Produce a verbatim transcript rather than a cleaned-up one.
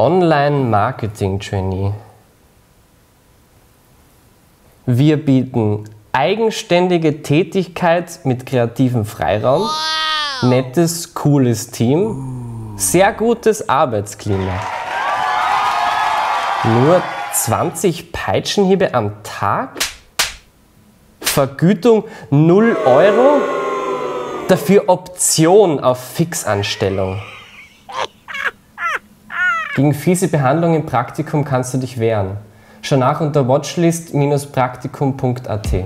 Online-Marketing-Trainee. Wir bieten eigenständige Tätigkeit mit kreativem Freiraum, wow. Nettes, cooles Team, sehr gutes Arbeitsklima. Nur zwanzig Peitschenhiebe am Tag? Vergütung null Euro? Dafür Option auf Fixanstellung. Gegen fiese Behandlung im Praktikum kannst du dich wehren. Schau nach unter watchlist Bindestrich praktikum Punkt A T.